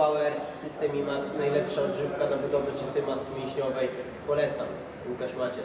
Power System IMAX, najlepsza odżywka na budowę czystej masy mięśniowej. Polecam. Łukasz Maciec.